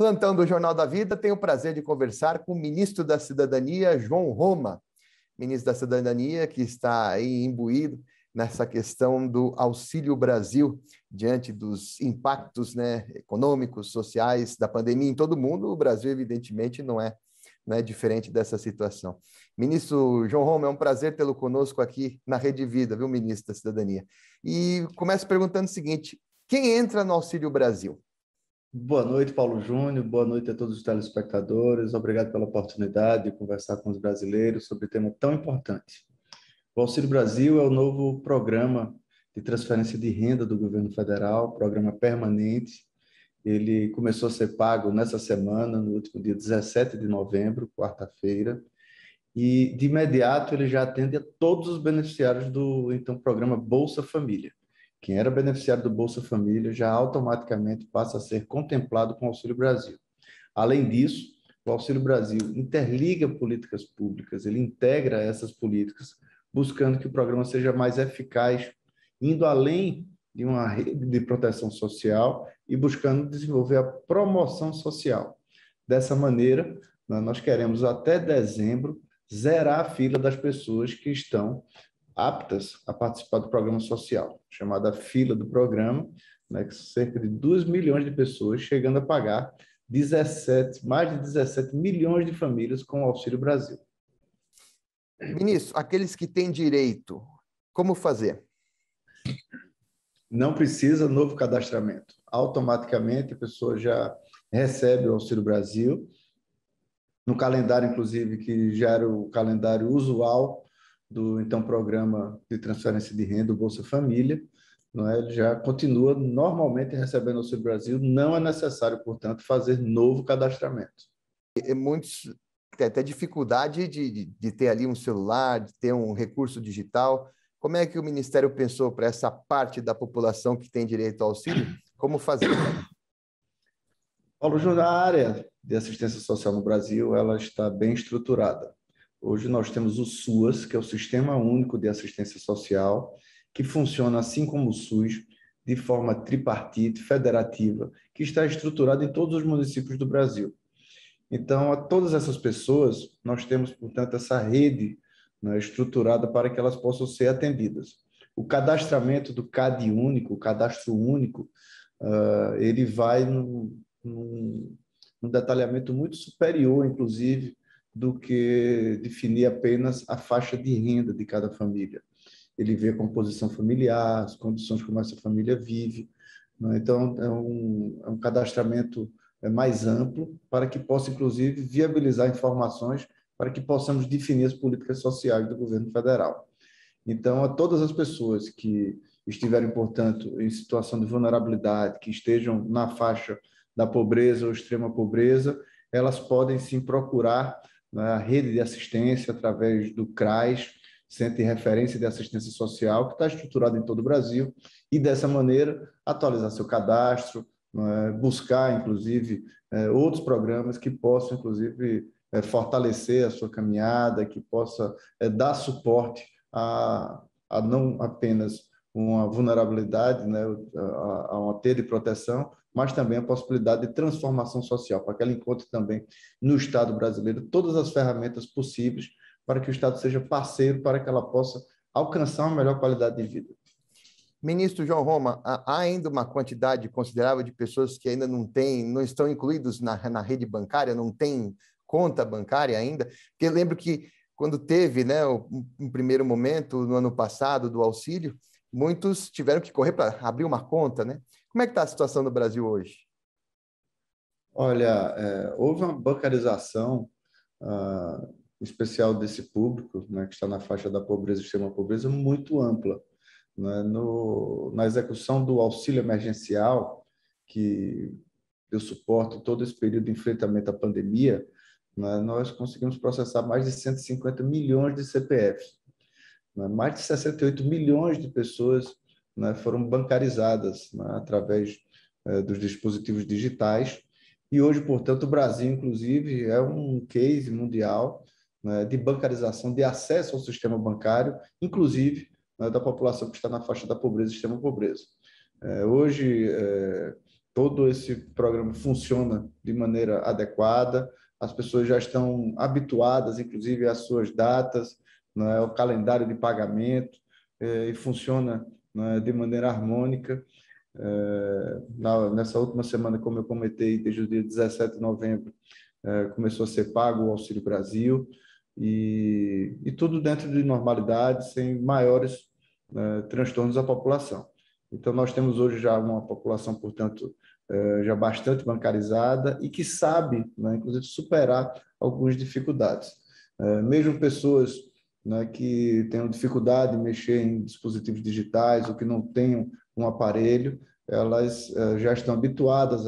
Plantão do Jornal da Vida, tenho o prazer de conversar com o ministro da Cidadania, João Roma, ministro da Cidadania que está aí imbuído nessa questão do Auxílio Brasil, diante dos impactos, né, econômicos, sociais, da pandemia em todo o mundo. O Brasil, evidentemente, não é diferente dessa situação. Ministro João Roma, é um prazer tê-lo conosco aqui na Rede Vida, viu, ministro da Cidadania? E começo perguntando o seguinte, quem entra no Auxílio Brasil? Boa noite, Paulo Júnior, boa noite a todos os telespectadores, obrigado pela oportunidade de conversar com os brasileiros sobre um tema tão importante. O Auxílio Brasil é o novo programa de transferência de renda do governo federal, programa permanente. Ele começou a ser pago nessa semana, no último dia 17 de novembro, quarta-feira, e de imediato ele já atende a todos os beneficiários do então programa Bolsa Família. Quem era beneficiário do Bolsa Família já automaticamente passa a ser contemplado com o Auxílio Brasil. Além disso, o Auxílio Brasil interliga políticas públicas, ele integra essas políticas, buscando que o programa seja mais eficaz, indo além de uma rede de proteção social e buscando desenvolver a promoção social. Dessa maneira, nós queremos até dezembro zerar a fila das pessoas que estão aptas a participar do programa social, chamada fila do programa, né, que cerca de 2 milhões de pessoas chegando a pagar mais de 17 milhões de famílias com o Auxílio Brasil. Ministro, aqueles que têm direito, como fazer? Não precisa novo cadastramento. Automaticamente a pessoa já recebe o Auxílio Brasil, no calendário, inclusive, que já era o calendário usual do então programa de transferência de renda, o Bolsa Família, não é? Ele já continua normalmente recebendo o Auxílio Brasil, não é necessário, portanto, fazer novo cadastramento. E muitos têm até dificuldade de ter ali um celular, de ter um recurso digital. Como é que o Ministério pensou para essa parte da população que tem direito ao auxílio? Como fazer? Paulo Júnior, a área de assistência social no Brasil ela está bem estruturada. Hoje nós temos o SUAS, que é o Sistema Único de Assistência Social, que funciona, assim como o SUS, de forma tripartite, federativa, que está estruturado em todos os municípios do Brasil. Então, a todas essas pessoas, nós temos, portanto, essa rede, né, estruturada para que elas possam ser atendidas. O cadastramento do CAD único, o cadastro único, ele vai num detalhamento muito superior, inclusive, do que definir apenas a faixa de renda de cada família. Ele vê a composição familiar, as condições como essa família vive. Né? Então, é um cadastramento mais amplo para que possa, inclusive, viabilizar informações para que possamos definir as políticas sociais do governo federal. Então, a todas as pessoas que estiverem, portanto, em situação de vulnerabilidade, que estejam na faixa da pobreza ou extrema pobreza, elas podem, sim, procurar na rede de assistência através do CRAS, Centro de Referência de Assistência Social, que está estruturado em todo o Brasil, e dessa maneira atualizar seu cadastro, buscar, inclusive, outros programas que possam, inclusive, fortalecer a sua caminhada, que possa dar suporte a não apenas uma vulnerabilidade, né, a uma rede de proteção, mas também a possibilidade de transformação social, para que ela encontre também no Estado brasileiro todas as ferramentas possíveis para que o Estado seja parceiro, para que ela possa alcançar uma melhor qualidade de vida. Ministro João Roma, há ainda uma quantidade considerável de pessoas que ainda não estão incluídos na rede bancária, não têm conta bancária ainda, porque eu lembro que quando teve, né, um primeiro momento, no ano passado, do auxílio, muitos tiveram que correr para abrir uma conta, né? Como é que está a situação do Brasil hoje? Olha, houve uma bancarização especial desse público, né, que está na faixa da pobreza e extrema pobreza, muito ampla. Né? Na execução do auxílio emergencial, que deu suporte a todo esse período de enfrentamento à pandemia, né, nós conseguimos processar mais de 150 milhões de CPFs. Né? Mais de 68 milhões de pessoas, né, foram bancarizadas, né, através dos dispositivos digitais. E hoje, portanto, o Brasil, inclusive, é um case mundial, né, de bancarização, de acesso ao sistema bancário, inclusive, né, da população que está na faixa da pobreza e extrema pobreza. Hoje, todo esse programa funciona de maneira adequada, as pessoas já estão habituadas, inclusive, às suas datas, né, ao calendário de pagamento, e funciona, né, de maneira harmônica. Nessa última semana, como eu comentei, desde o dia 17 de novembro, começou a ser pago o Auxílio Brasil, e tudo dentro de normalidade, sem maiores transtornos à população. Então, nós temos hoje já uma população, portanto, já bastante bancarizada e que sabe, né, inclusive, superar algumas dificuldades. Mesmo pessoas, né, que tenham dificuldade em mexer em dispositivos digitais ou que não tenham um aparelho, elas já estão habituadas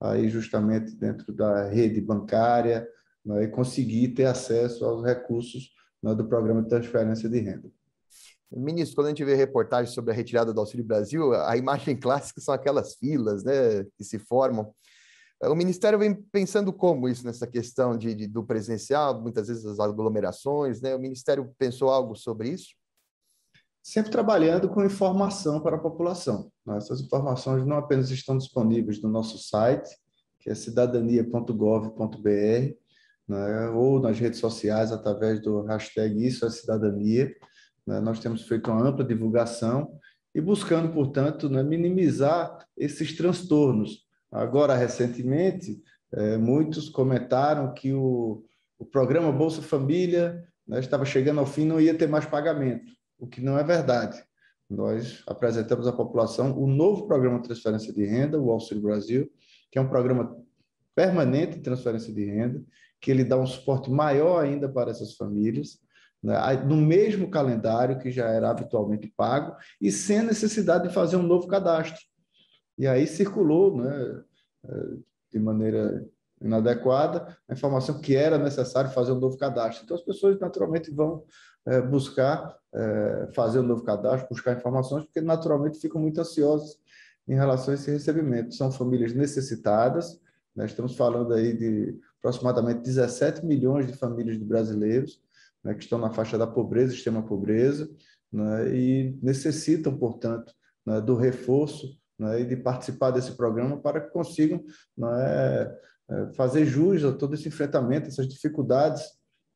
a ir justamente dentro da rede bancária, né, e conseguir ter acesso aos recursos, né, do programa de transferência de renda. Ministro, quando a gente vê reportagens sobre a retirada do Auxílio Brasil, a imagem clássica são aquelas filas, né, que se formam. O Ministério vem pensando como isso, nessa questão do presencial, muitas vezes as aglomerações, né? O Ministério pensou algo sobre isso? Sempre trabalhando com informação para a população. Essas informações não apenas estão disponíveis no nosso site, que é cidadania.gov.br, né, ou nas redes sociais, através do hashtag Isso é Cidadania. Nós temos feito uma ampla divulgação e buscando, portanto, né, minimizar esses transtornos. Agora, recentemente, muitos comentaram que o programa Bolsa Família, né, estava chegando ao fim e não ia ter mais pagamento, o que não é verdade. Nós apresentamos à população o novo programa de transferência de renda, o Auxílio Brasil, que é um programa permanente de transferência de renda, que ele dá um suporte maior ainda para essas famílias, no mesmo calendário que já era habitualmente pago e sem a necessidade de fazer um novo cadastro. E aí circulou, né, de maneira inadequada a informação que era necessário fazer um novo cadastro. Então, as pessoas naturalmente vão buscar fazer um novo cadastro, buscar informações, porque naturalmente ficam muito ansiosas em relação a esse recebimento. São famílias necessitadas, né? Estamos falando aí de aproximadamente 17 milhões de famílias de brasileiros, né, que estão na faixa da pobreza, extrema pobreza, né, e necessitam, portanto, né, do reforço, né, e de participar desse programa para que consigam, né, fazer jus a todo esse enfrentamento, essas dificuldades,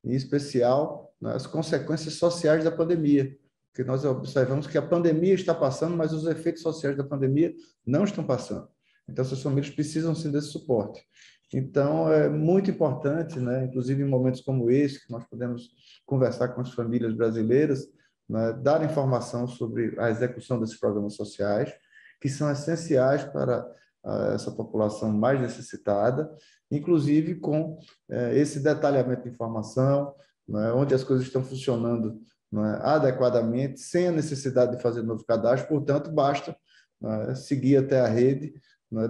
em especial, né, as consequências sociais da pandemia, porque nós observamos que a pandemia está passando, mas os efeitos sociais da pandemia não estão passando. Então, essas famílias precisam, sim, desse suporte. Então, é muito importante, né, inclusive em momentos como esse, que nós podemos conversar com as famílias brasileiras, né, dar informação sobre a execução desses programas sociais, que são essenciais para essa população mais necessitada, inclusive com esse detalhamento de informação, né, onde as coisas estão funcionando, né, adequadamente, sem a necessidade de fazer novo cadastro, portanto, basta, né, seguir até a rede,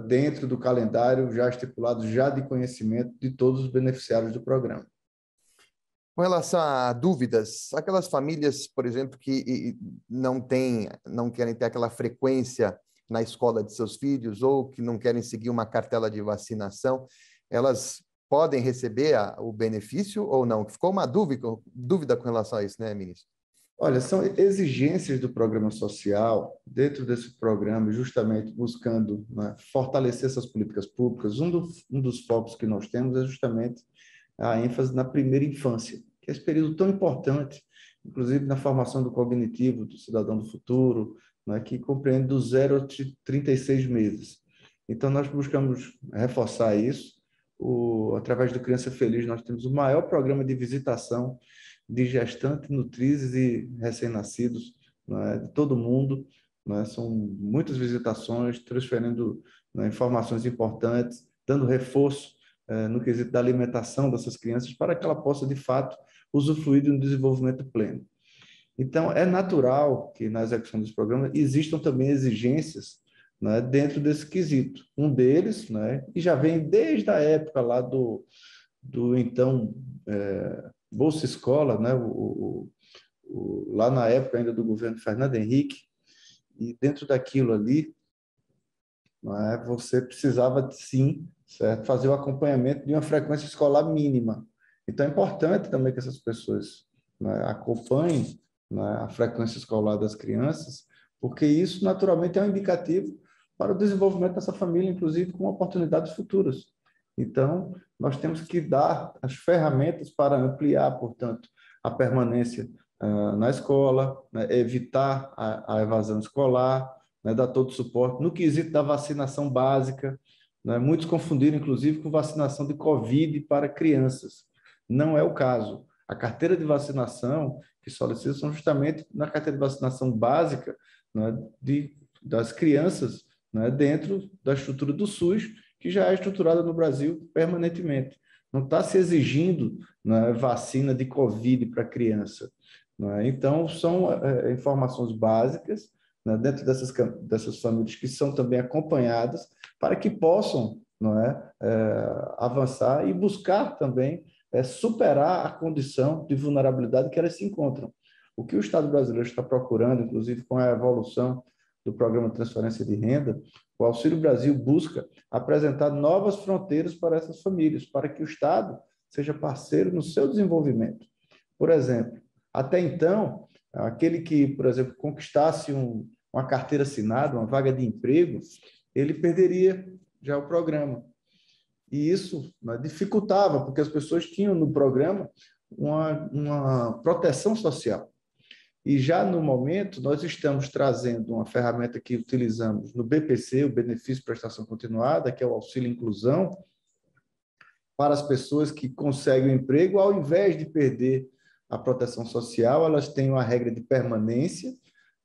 dentro do calendário já estipulado, já de conhecimento de todos os beneficiários do programa. Com relação a dúvidas, aquelas famílias, por exemplo, que não querem ter aquela frequência na escola de seus filhos ou que não querem seguir uma cartela de vacinação, elas podem receber o benefício ou não? Ficou uma dúvida com relação a isso, né, ministro? Olha, são exigências do programa social, dentro desse programa, justamente buscando, né, fortalecer essas políticas públicas. Um dos focos que nós temos é justamente a ênfase na primeira infância, que é esse período tão importante, inclusive na formação do cognitivo do cidadão do futuro, né, que compreende do 0 a 36 meses. Então, nós buscamos reforçar isso. Através do Criança Feliz, nós temos o maior programa de visitação de gestantes, nutrizes e recém-nascidos, né, de todo mundo, né, são muitas visitações, transferindo, né, informações importantes, dando reforço no quesito da alimentação dessas crianças para que ela possa, de fato, usufruir de um desenvolvimento pleno. Então, é natural que na execução desse programa existam também exigências, né, dentro desse quesito. Um deles, né, e já vem desde a época lá do então... Bolsa Escola, né, lá na época ainda do governo Fernando Henrique, e dentro daquilo ali, né, você precisava, sim, certo, fazer o acompanhamento de uma frequência escolar mínima. Então, é importante também que essas pessoas, né, acompanhem, né, a frequência escolar das crianças, porque isso, naturalmente, é um indicativo, para o desenvolvimento dessa família, inclusive com oportunidades futuras. Então, nós temos que dar as ferramentas para ampliar, portanto, a permanência na escola, né, evitar a evasão escolar, né, dar todo o suporte. No quesito da vacinação básica, né, muitos confundiram, inclusive, com vacinação de Covid para crianças. Não é o caso. A carteira de vacinação que solicita são justamente na carteira de vacinação básica, né, das crianças, né, dentro da estrutura do SUS, que já é estruturada no Brasil permanentemente. Não está se exigindo, né, vacina de Covid para criança. Né? Então, são informações básicas, né, dentro dessas famílias que são também acompanhadas para que possam, né, avançar e buscar também superar a condição de vulnerabilidade que elas se encontram. O que o Estado brasileiro está procurando, inclusive com a evolução do Programa de Transferência de Renda, o Auxílio Brasil busca apresentar novas fronteiras para essas famílias, para que o Estado seja parceiro no seu desenvolvimento. Por exemplo, até então, aquele que, por exemplo, conquistasse uma carteira assinada, uma vaga de emprego, ele perderia já o programa. E isso, né, dificultava, porque as pessoas tinham no programa uma proteção social. E já no momento, nós estamos trazendo uma ferramenta que utilizamos no BPC, o Benefício de Prestação Continuada, que é o Auxílio Inclusão, para as pessoas que conseguem um emprego, ao invés de perder a proteção social, elas têm uma regra de permanência,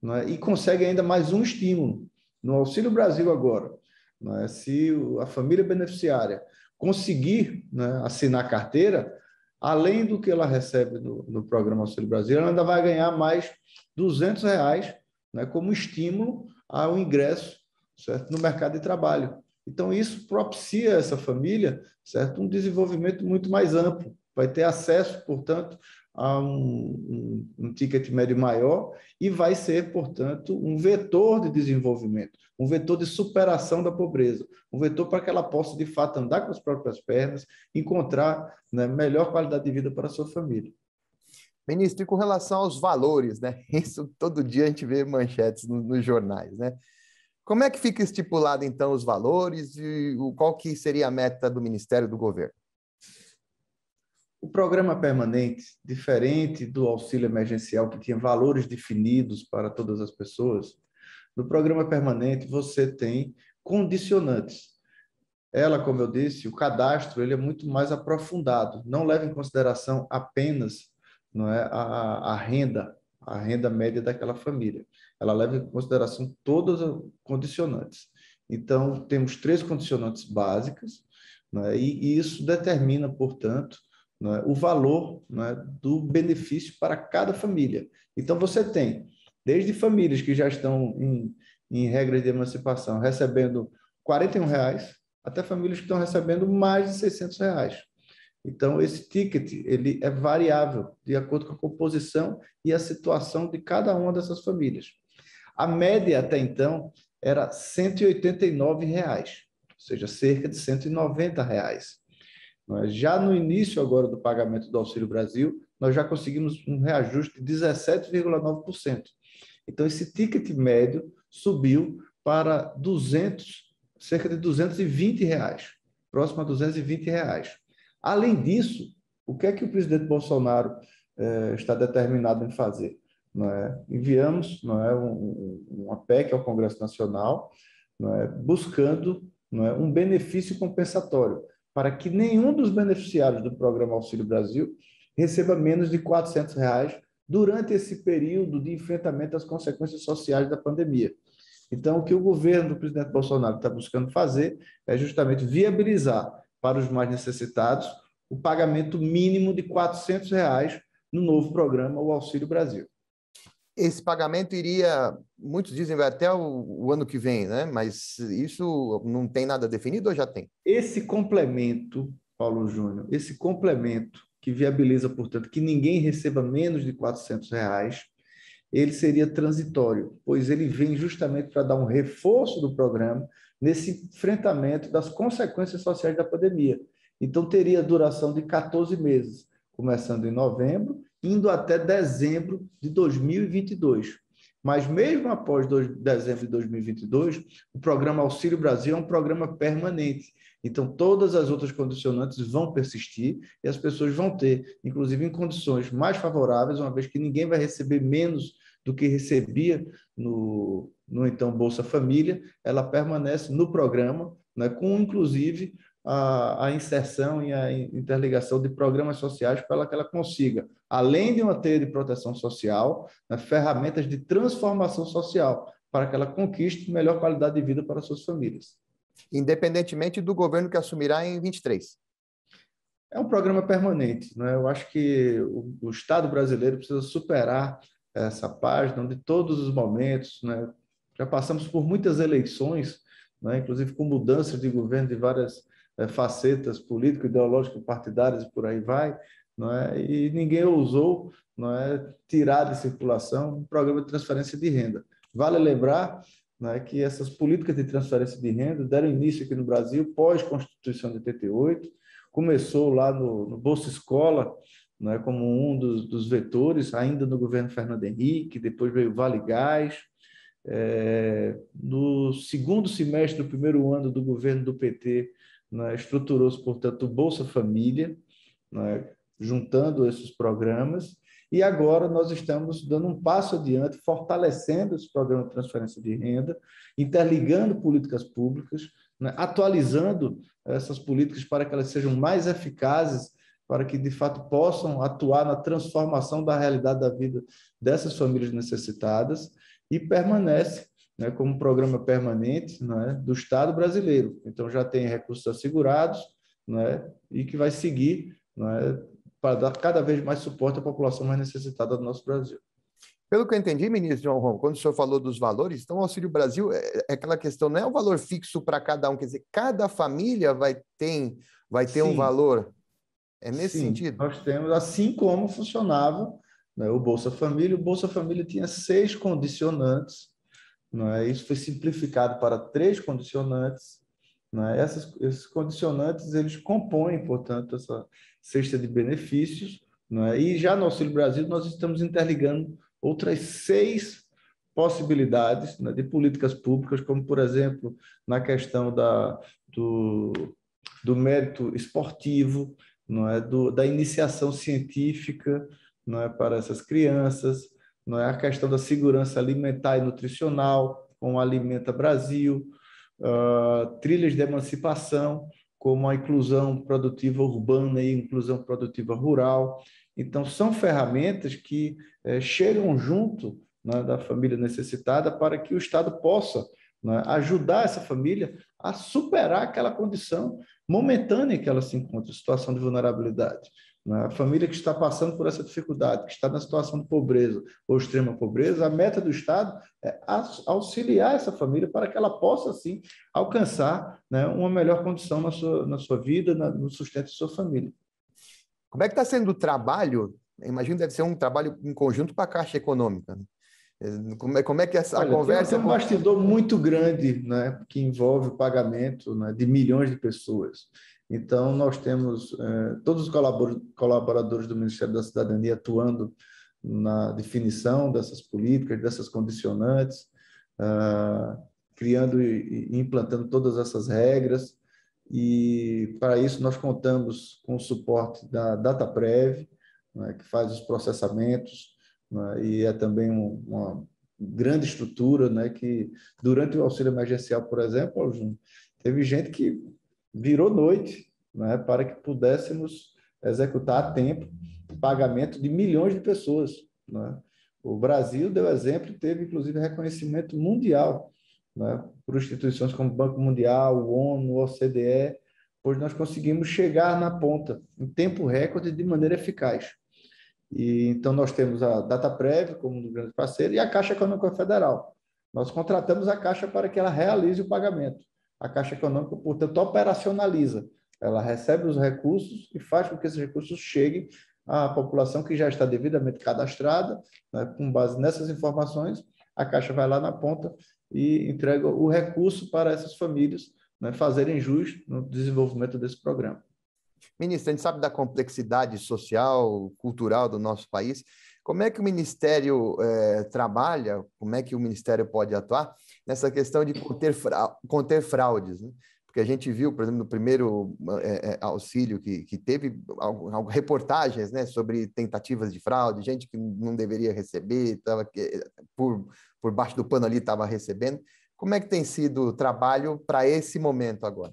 né, e conseguem ainda mais um estímulo. No Auxílio Brasil agora, né, se a família beneficiária conseguir, né, assinar a carteira, além do que ela recebe no Programa Auxílio Brasil, ela ainda vai ganhar mais R$200, né, como estímulo ao ingresso, certo, no mercado de trabalho. Então, isso propicia a essa família, certo, um desenvolvimento muito mais amplo. Vai ter acesso, portanto, a um ticket médio maior e vai ser, portanto, um vetor de desenvolvimento, um vetor de superação da pobreza, um vetor para que ela possa, de fato, andar com as próprias pernas, encontrar, né, melhor qualidade de vida para a sua família. Ministro, e com relação aos valores, né? Isso todo dia a gente vê manchetes nos jornais, né? Como é que fica estipulado, então, os valores e qual que seria a meta do Ministério do Governo? O programa permanente, diferente do auxílio emergencial, que tinha valores definidos para todas as pessoas, no programa permanente você tem condicionantes. Ela, como eu disse, o cadastro, ele é muito mais aprofundado, não leva em consideração apenas, não é, a renda média daquela família. Ela leva em consideração todas as condicionantes. Então, temos 3 condicionantes básicas, não é, e isso determina, portanto, o valor, né, do benefício para cada família. Então, você tem, desde famílias que já estão em regras de emancipação, recebendo R$41, até famílias que estão recebendo mais de R$600. Então, esse ticket, ele é variável, de acordo com a composição e a situação de cada uma dessas famílias. A média, até então, era R$189, ou seja, cerca de R$190. Já no início agora do pagamento do Auxílio Brasil, nós já conseguimos um reajuste de 17,9%. Então, esse ticket médio subiu para cerca de R$220, próximo a R$220. Além disso, o que é que o presidente Bolsonaro está determinado em fazer? Enviamos uma PEC ao Congresso Nacional, buscando um benefício compensatório, para que nenhum dos beneficiários do Programa Auxílio Brasil receba menos de R$400 durante esse período de enfrentamento às consequências sociais da pandemia. Então, o que o governo do presidente Bolsonaro está buscando fazer é justamente viabilizar para os mais necessitados o pagamento mínimo de R$400 no novo programa, o Auxílio Brasil. Esse pagamento iria, muitos dizem, vai até o ano que vem, né? Mas isso não tem nada definido ou já tem? Esse complemento, Paulo Júnior, esse complemento que viabiliza, portanto, que ninguém receba menos de R$400, ele seria transitório, pois ele vem justamente para dar um reforço do programa nesse enfrentamento das consequências sociais da pandemia. Então, teria duração de 14 meses, começando em novembro, indo até dezembro de 2022. Mas mesmo após dezembro de 2022, o programa Auxílio Brasil é um programa permanente. Então, todas as outras condicionantes vão persistir e as pessoas vão ter, inclusive em condições mais favoráveis, uma vez que ninguém vai receber menos do que recebia no então Bolsa Família. Ela permanece no programa, né, com inclusive a inserção e a interligação de programas sociais para que ela consiga, além de uma teia de proteção social, né, ferramentas de transformação social para que ela conquiste melhor qualidade de vida para suas famílias. Independentemente do governo que assumirá em 2023. É um programa permanente, né? Eu acho que o Estado brasileiro precisa superar essa página de todos os momentos, né? Já passamos por muitas eleições, né? Inclusive com mudanças de governo de várias facetas político, ideológico, partidárias e por aí vai, não é? E ninguém ousou, não é, tirar de circulação um programa de transferência de renda. Vale lembrar, não é, que essas políticas de transferência de renda deram início aqui no Brasil pós-Constituição de 88, começou lá no Bolsa Escola, não é, como um dos vetores, ainda no governo Fernando Henrique, depois veio o Vale Gás. No segundo semestre do primeiro ano do governo do PT, estruturou-se, portanto, o Bolsa Família, né, juntando esses programas, e agora nós estamos dando um passo adiante, fortalecendo esse programa de transferência de renda, interligando políticas públicas, né, atualizando essas políticas para que elas sejam mais eficazes, para que, de fato, possam atuar na transformação da realidade da vida dessas famílias necessitadas, e permanece como programa permanente, né, do Estado brasileiro. Então, já tem recursos assegurados, né, e que vai seguir, né, para dar cada vez mais suporte à população mais necessitada do nosso Brasil. Pelo que eu entendi, ministro João Roma, quando o senhor falou dos valores, então o Auxílio Brasil é aquela questão, não é um valor fixo para cada um, quer dizer, cada família vai ter um valor. É nesse sentido? Nós temos, assim como funcionava, né, o Bolsa Família. O Bolsa Família tinha 6 condicionantes. Não é? Isso foi simplificado para 3 condicionantes. Não é? Esses condicionantes, eles compõem, portanto, essa cesta de benefícios. Não é? E já no Auxílio Brasil, nós estamos interligando outras 6 possibilidades, né, de políticas públicas, como, por exemplo, na questão do mérito esportivo, não é? Da iniciação científica, não é? Para essas crianças. Não é? A questão da segurança alimentar e nutricional, como Alimenta Brasil, trilhas de emancipação, como a inclusão produtiva urbana e inclusão produtiva rural. Então, são ferramentas que chegam junto, né, da família necessitada, para que o Estado possa, né, ajudar essa família a superar aquela condição momentânea em que ela se encontra, situação de vulnerabilidade. A família que está passando por essa dificuldade, que está na situação de pobreza ou extrema pobreza, a meta do Estado é auxiliar essa família para que ela possa, sim, alcançar, né, uma melhor condição na sua vida, no sustento de sua família. Como é que está sendo o trabalho? Imagino que deve ser um trabalho em conjunto com a Caixa Econômica. Como é que essa conversa... Tem um bastidor muito grande, né, que envolve o pagamento, né, de milhões de pessoas. Então, nós temos todos os colaboradores do Ministério da Cidadania atuando na definição dessas políticas, dessas condicionantes, criando e implantando todas essas regras. E, para isso, nós contamos com o suporte da Dataprev, né, que faz os processamentos, né, e é também uma grande estrutura, né, que, durante o auxílio emergencial, por exemplo, teve gente que virou noite, né, para que pudéssemos executar a tempo o pagamento de milhões de pessoas. Né? O Brasil deu exemplo e teve, inclusive, reconhecimento mundial, né, por instituições como o Banco Mundial, o ONU, o OCDE, pois nós conseguimos chegar na ponta, em tempo recorde, de maneira eficaz. E, então, nós temos a Dataprev como um grande parceiro e a Caixa Econômica Federal. Nós contratamos a Caixa para que ela realize o pagamento. A Caixa Econômica, portanto, operacionaliza. Ela recebe os recursos e faz com que esses recursos cheguem à população que já está devidamente cadastrada, né? Com base nessas informações, a Caixa vai lá na ponta e entrega o recurso para essas famílias, né, fazerem jus no desenvolvimento desse programa. Ministro, a gente sabe da complexidade social, cultural do nosso país. Como é que o Ministério trabalha, como é que o Ministério pode atuar nessa questão de conter fraudes, né? Porque a gente viu, por exemplo, no primeiro auxílio que teve reportagens, né, sobre tentativas de fraude, gente que não deveria receber, tava, por baixo do pano ali estava recebendo. Como é que tem sido o trabalho para esse momento agora?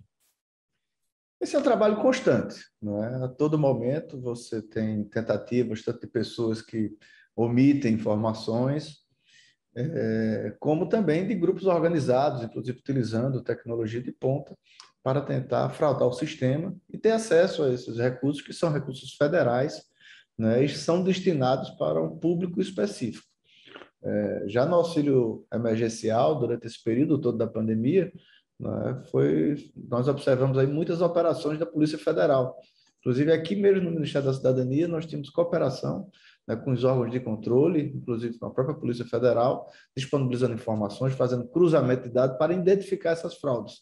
Esse é um trabalho constante, não é? A todo momento você tem tentativas, tanto de pessoas que omitem informações, como também de grupos organizados, inclusive utilizando tecnologia de ponta para tentar fraudar o sistema e ter acesso a esses recursos, que são recursos federais, né, e são destinados para um público específico. Já no auxílio emergencial, durante esse período todo da pandemia, nós observamos aí muitas operações da Polícia Federal. Inclusive, aqui mesmo no Ministério da Cidadania, nós tínhamos cooperação, né, com os órgãos de controle, inclusive com a própria Polícia Federal, disponibilizando informações, fazendo cruzamento de dados para identificar essas fraudes.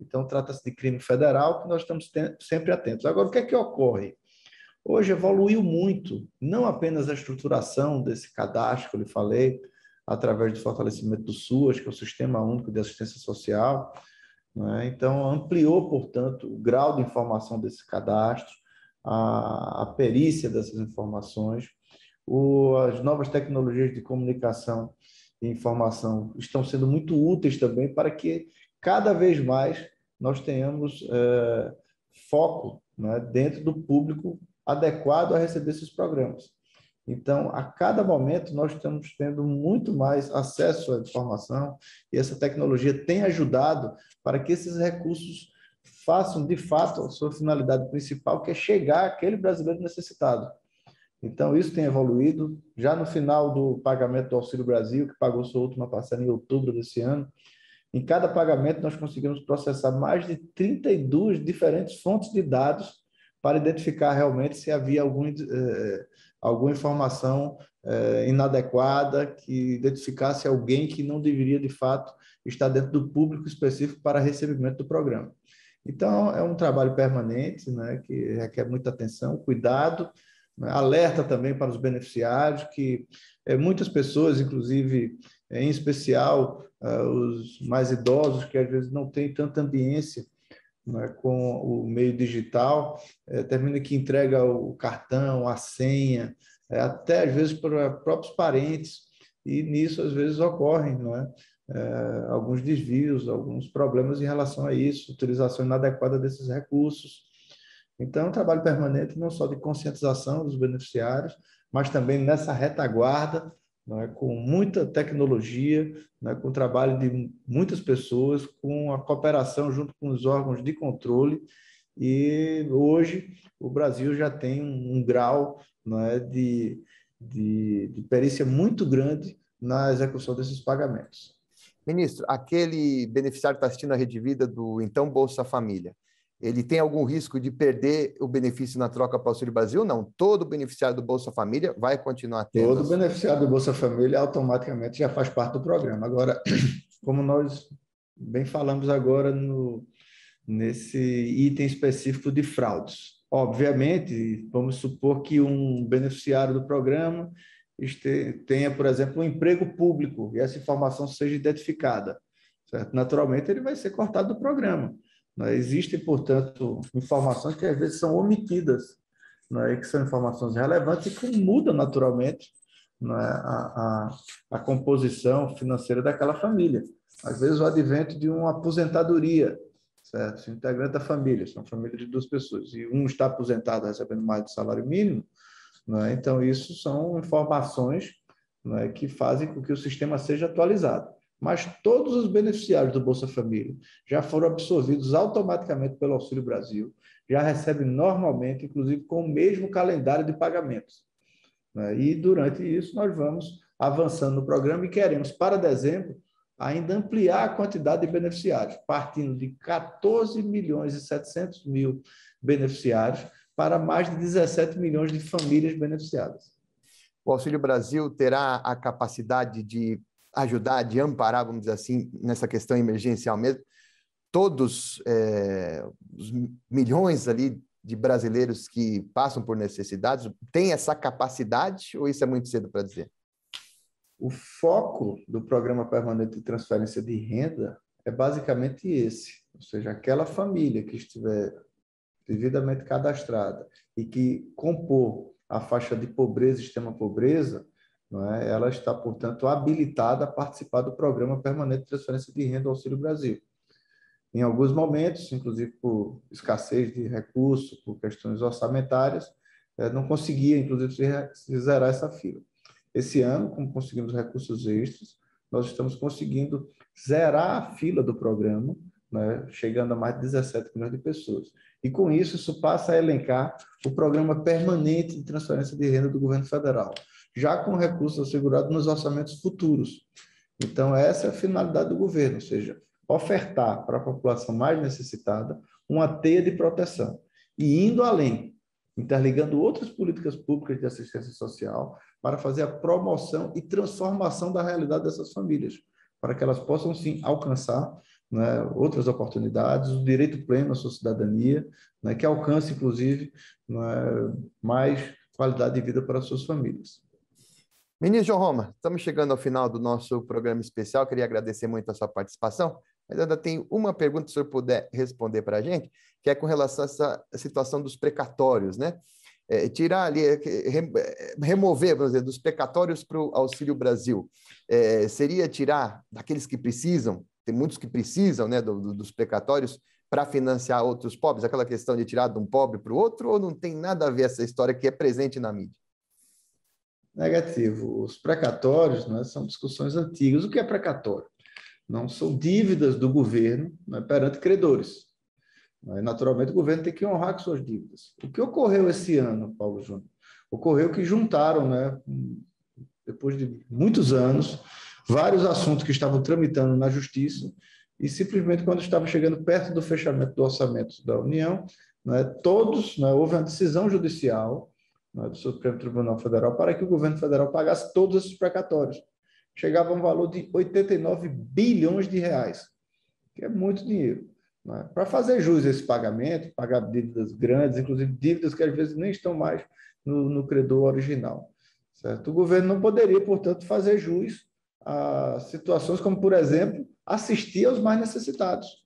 Então, trata-se de crime federal que nós estamos sempre atentos. Agora, o que é que ocorre? Hoje evoluiu muito, não apenas a estruturação desse cadastro que eu lhe falei, através do fortalecimento do SUS, que é o Sistema Único de Assistência Social, né? Então, ampliou, portanto, o grau de informação desse cadastro, a perícia dessas informações, as novas tecnologias de comunicação e informação estão sendo muito úteis também para que cada vez mais nós tenhamos foco, né, dentro do público adequado a receber esses programas. Então, a cada momento, nós estamos tendo muito mais acesso à informação e essa tecnologia tem ajudado para que esses recursos façam, de fato, a sua finalidade principal, que é chegar àquele brasileiro necessitado. Então, isso tem evoluído. Já no final do pagamento do Auxílio Brasil, que pagou sua última parcela em outubro desse ano, em cada pagamento nós conseguimos processar mais de 32 diferentes fontes de dados para identificar realmente se havia alguma informação inadequada que identificasse alguém que não deveria, de fato, estar dentro do público específico para recebimento do programa. Então, é um trabalho permanente, né, que requer muita atenção, cuidado, né, alerta também para os beneficiários, que muitas pessoas, inclusive, em especial, os mais idosos, que às vezes não têm tanta ambiência, né, com o meio digital, termina que entrega o cartão, a senha, até às vezes para próprios parentes, e nisso às vezes ocorrem, não é? Alguns desvios, alguns problemas em relação a isso, utilização inadequada desses recursos. Então, é um trabalho permanente, não só de conscientização dos beneficiários, mas também nessa retaguarda, não é? Com muita tecnologia, não é? Com o trabalho de muitas pessoas, com a cooperação junto com os órgãos de controle, e hoje o Brasil já tem um grau, não é? de perícia muito grande na execução desses pagamentos. Ministro, aquele beneficiário que está assistindo a Rede Vida do então Bolsa Família, ele tem algum risco de perder o benefício na troca para o Auxílio Brasil? Não, todo beneficiário do Bolsa Família vai continuar tendo. Todo beneficiário do Bolsa Família automaticamente já faz parte do programa. Agora, como nós bem falamos agora nesse item específico de fraudes, obviamente, vamos supor que um beneficiário do programa tenha, por exemplo, um emprego público e essa informação seja identificada, certo? Naturalmente, ele vai ser cortado do programa. Existem, portanto, informações que às vezes são omitidas, né, que são informações relevantes e que mudam naturalmente, né, a composição financeira daquela família. Às vezes o advento de uma aposentadoria, certo? Se integrante da família, são famílias de duas pessoas, e um está aposentado recebendo mais de salário mínimo, né, então isso são informações, né, que fazem com que o sistema seja atualizado. Mas todos os beneficiários do Bolsa Família já foram absorvidos automaticamente pelo Auxílio Brasil, já recebem normalmente, inclusive com o mesmo calendário de pagamentos. E durante isso nós vamos avançando no programa e queremos, para dezembro, ainda ampliar a quantidade de beneficiários, partindo de 14.700.000 beneficiários para mais de 17 milhões de famílias beneficiadas. O Auxílio Brasil terá a capacidade de ajudar, de amparar, vamos dizer assim, nessa questão emergencial mesmo, todos os milhões ali de brasileiros que passam por necessidades? Tem essa capacidade ou isso é muito cedo para dizer? O foco do Programa Permanente de Transferência de Renda é basicamente esse, ou seja, aquela família que estiver devidamente cadastrada e que compor a faixa de pobreza, extrema pobreza, não é? Ela está, portanto, habilitada a participar do Programa Permanente de Transferência de Renda Auxílio Brasil. Em alguns momentos, inclusive por escassez de recursos, por questões orçamentárias, não conseguia, inclusive, se zerar essa fila. Esse ano, como conseguimos recursos extras, nós estamos conseguindo zerar a fila do programa, né, chegando a mais de 17 milhões de pessoas. E, com isso passa a elencar o Programa Permanente de Transferência de Renda do Governo Federal, já com recursos assegurados nos orçamentos futuros. Então, essa é a finalidade do governo, ou seja, ofertar para a população mais necessitada uma teia de proteção. E indo além, interligando outras políticas públicas de assistência social para fazer a promoção e transformação da realidade dessas famílias, para que elas possam, sim, alcançar, né, outras oportunidades, o direito pleno à sua cidadania, né, que alcance, inclusive, né, mais qualidade de vida para as suas famílias. Ministro João Roma, estamos chegando ao final do nosso programa especial, queria agradecer muito a sua participação. Mas ainda tem uma pergunta, se o senhor puder responder para a gente, que é com relação a essa situação dos precatórios, né? Tirar ali, remover, vamos dizer, dos precatórios para o Auxílio Brasil, seria tirar daqueles que precisam, tem muitos que precisam, né, dos precatórios, para financiar outros pobres, aquela questão de tirar de um pobre para o outro, ou não tem nada a ver essa história que é presente na mídia? Negativo. Os precatórios, né, são discussões antigas. O que é precatório? Não são dívidas do governo, né, perante credores. Naturalmente, o governo tem que honrar com suas dívidas. O que ocorreu esse ano, Paulo Júnior? Ocorreu que juntaram, né, depois de muitos anos, vários assuntos que estavam tramitando na Justiça e, simplesmente, quando estava chegando perto do fechamento do orçamento da União, né, todos, né, houve uma decisão judicial, né, do Supremo Tribunal Federal para que o governo federal pagasse todos esses precatórios. Chegava a um valor de 89 bilhões de reais, que é muito dinheiro. Né? Para fazer jus a esse pagamento, pagar dívidas grandes, inclusive dívidas que às vezes nem estão mais no credor original. Certo? O governo não poderia, portanto, fazer jus a situações como, por exemplo, assistir aos mais necessitados,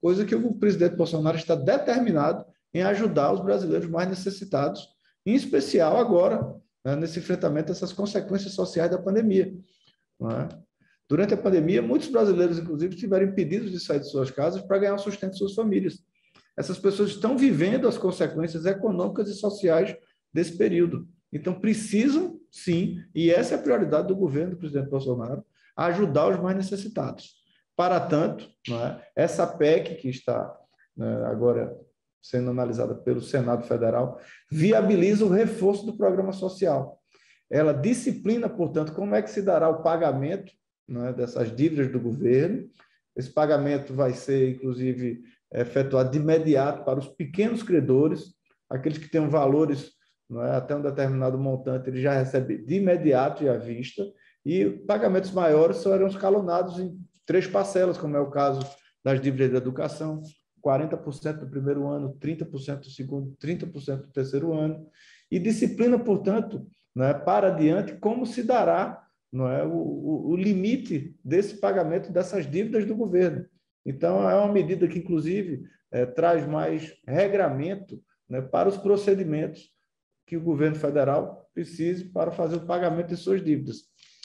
coisa que o presidente Bolsonaro está determinado em ajudar os brasileiros mais necessitados, em especial agora, né, nesse enfrentamento dessas consequências sociais da pandemia. Não é? Durante a pandemia, muitos brasileiros, inclusive, tiveram impedidos de sair de suas casas para ganhar o sustento de suas famílias. Essas pessoas estão vivendo as consequências econômicas e sociais desse período. Então, precisam, sim, e essa é a prioridade do governo do presidente Bolsonaro, ajudar os mais necessitados. Para tanto, não é? Essa PEC que está, né, agora sendo analisada pelo Senado Federal, viabiliza o reforço do programa social. Ela disciplina, portanto, como é que se dará o pagamento, né, dessas dívidas do governo. Esse pagamento vai ser, inclusive, efetuado de imediato para os pequenos credores, aqueles que têm valores, não é, até um determinado montante, ele já recebe de imediato e à vista, e pagamentos maiores serão escalonados em 3 parcelas, como é o caso das dívidas da educação, 40% do primeiro ano, 30% do segundo, 30% do terceiro ano, e disciplina, portanto, né, para adiante, como se dará, não é, o limite desse pagamento dessas dívidas do governo. Então, é uma medida que, inclusive, traz mais regramento, né, para os procedimentos que o governo federal precise para fazer o pagamento de suas dívidas.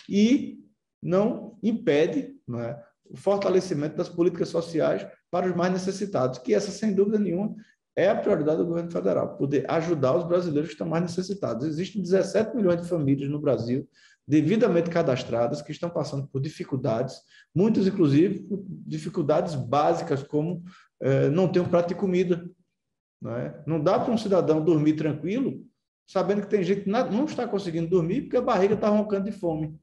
E não impede, não é, o fortalecimento das políticas sociais para os mais necessitados, que essa, sem dúvida nenhuma, é a prioridade do governo federal, poder ajudar os brasileiros que estão mais necessitados. Existem 17 milhões de famílias no Brasil devidamente cadastradas que estão passando por dificuldades, muitas, inclusive, dificuldades básicas, como não ter um prato de comida. Né? Não dá para um cidadão dormir tranquilo, sabendo que tem gente que não está conseguindo dormir porque a barriga está roncando de fome.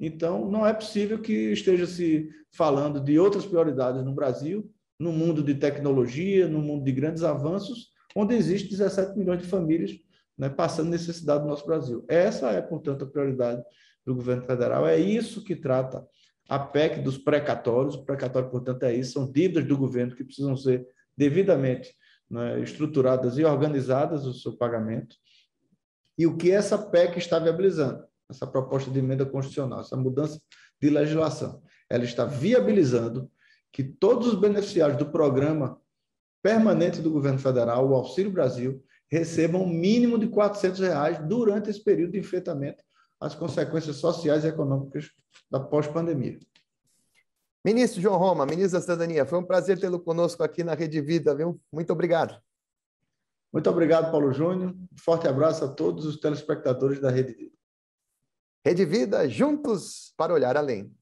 Então, não é possível que esteja se falando de outras prioridades no Brasil, no mundo de tecnologia, no mundo de grandes avanços, onde existem 17 milhões de famílias, né, passando necessidade no nosso Brasil. Essa é, portanto, a prioridade do governo federal. É isso que trata a PEC dos precatórios. O precatório, portanto, é isso. São dívidas do governo que precisam ser devidamente, né, estruturadas e organizadas o seu pagamento, e o que essa PEC está viabilizando, essa proposta de emenda constitucional, essa mudança de legislação. Ela está viabilizando que todos os beneficiários do programa permanente do governo federal, o Auxílio Brasil, recebam um mínimo de R$ 400 durante esse período de enfrentamento às consequências sociais e econômicas da pós-pandemia. Ministro João Roma, ministro da Cidadania, foi um prazer tê-lo conosco aqui na Rede Vida, viu? Muito obrigado. Muito obrigado, Paulo Júnior. Um forte abraço a todos os telespectadores da Rede Vida. Rede Vida, juntos para olhar além.